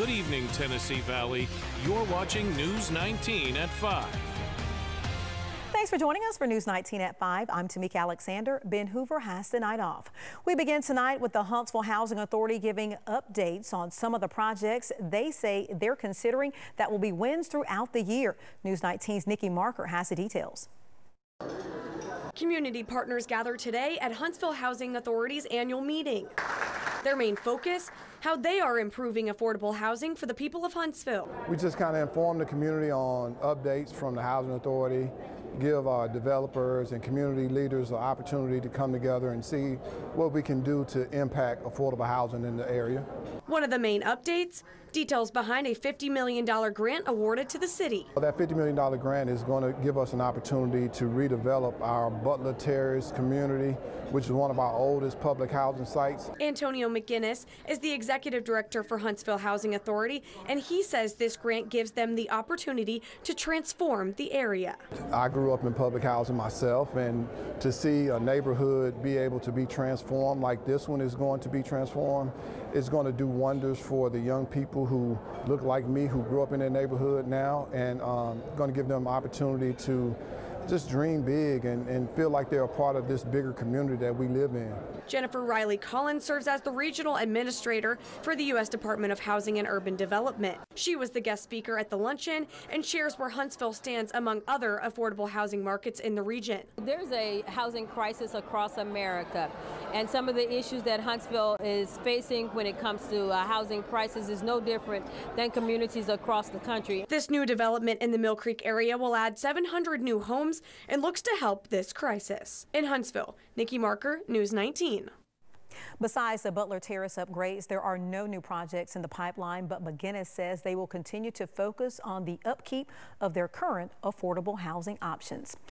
Good evening, Tennessee Valley. You're watching News 19 at 5. Thanks for joining us for News 19 at 5. I'm Tamika Alexander. Ben Hoover has the night off. We begin tonight with the Huntsville Housing Authority giving updates on some of the projects they say they're considering that will be wins throughout the year. News 19's Nikki Marker has the details. Community partners gather today at Huntsville Housing Authority's annual meeting. Their main focus, how they are improving affordable housing for the people of Huntsville. We just kind of inform the community on updates from the Housing Authority, give our developers and community leaders an opportunity to come together and see what we can do to impact affordable housing in the area. One of the main updates, details behind a $50 million grant awarded to the city. That $50 million grant is going to give us an opportunity to redevelop our Butler Terrace community, which is one of our oldest public housing sites. Antonio McGinnis is the executive director for Huntsville Housing Authority, and he says this grant gives them the opportunity to transform the area. I grew up in public housing myself, and to see a neighborhood be able to be transformed like this one is going to be transformed, it's going to do wonders for the young people who look like me, who grew up in their neighborhood now, and going to give them an opportunity to just dream big and feel like they're a part of this bigger community that we live in. Jennifer Riley Collins serves as the regional administrator for the U.S. Department of Housing and Urban Development. She was the guest speaker at the luncheon and shares where Huntsville stands among other affordable housing markets in the region. There's a housing crisis across America, and some of the issues that Huntsville is facing when it comes to a housing crisis is no different than communities across the country. This new development in the Mill Creek area will add 700 new homes and looks to help this crisis. In Huntsville, Nikki Marker, News 19. Besides the Butler Terrace upgrades, there are no new projects in the pipeline, but McGinnis says they will continue to focus on the upkeep of their current affordable housing options.